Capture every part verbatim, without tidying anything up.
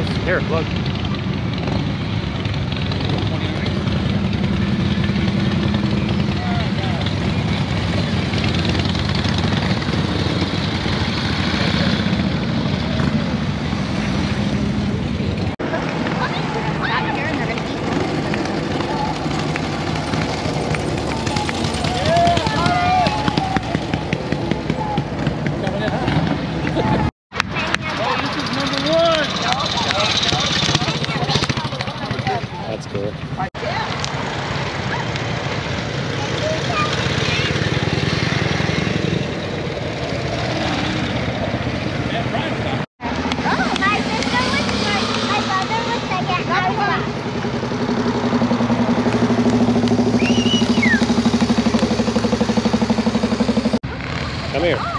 goes. Here, look. Come here. Oh.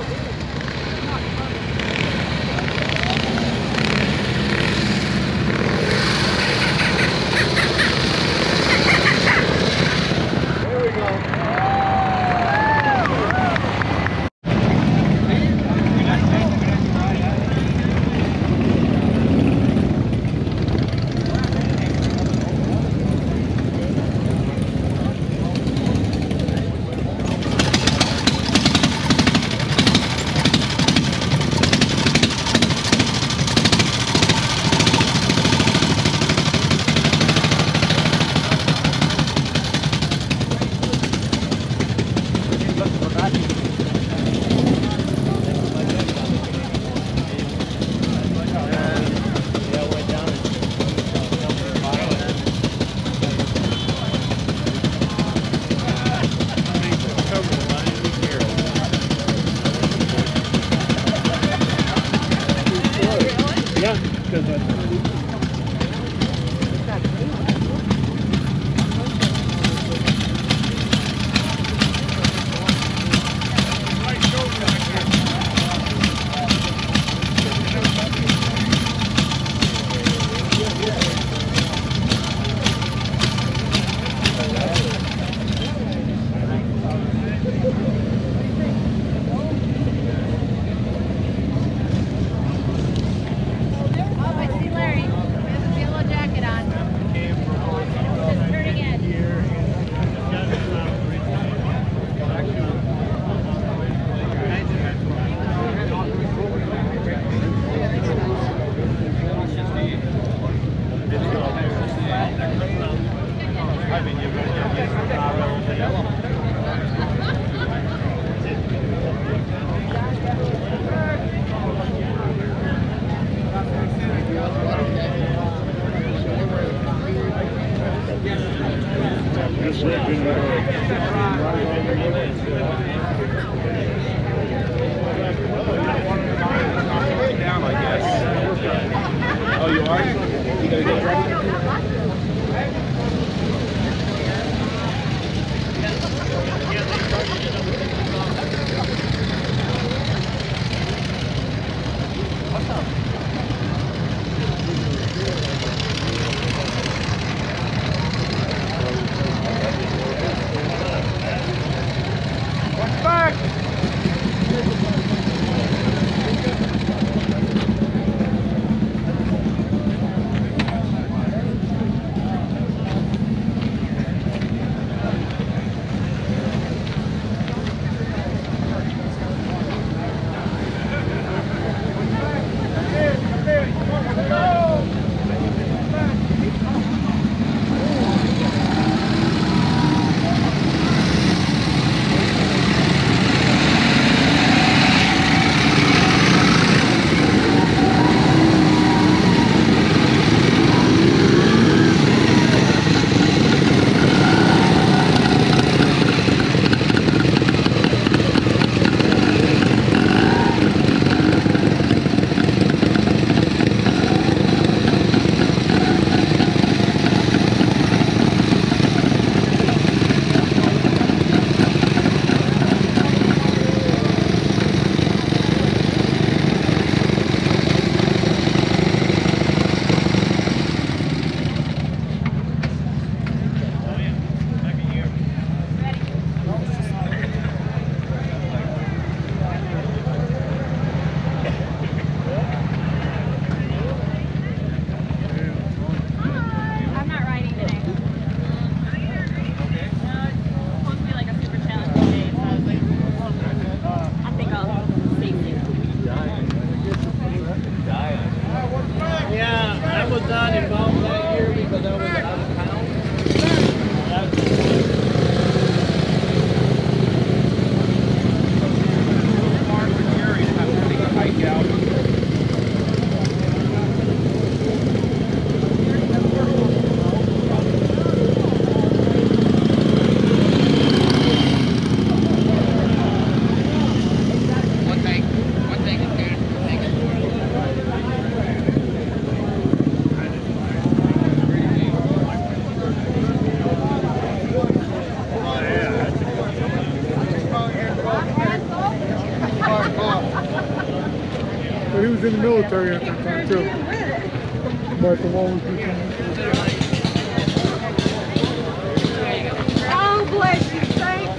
Oh, I see Larry. not involved that year because I was out of town. He was in the military at that time too. Michael always did that. Oh, bless you. Thank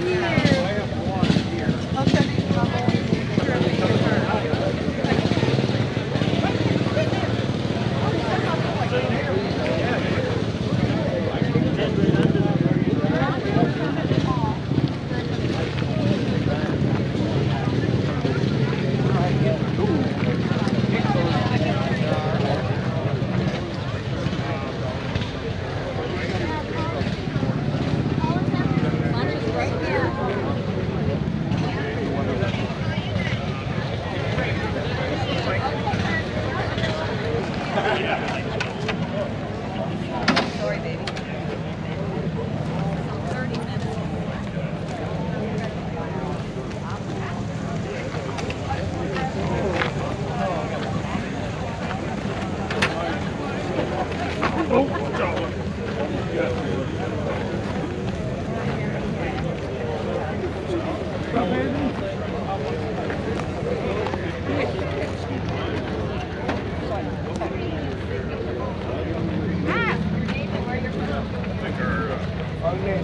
you.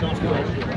Thank you.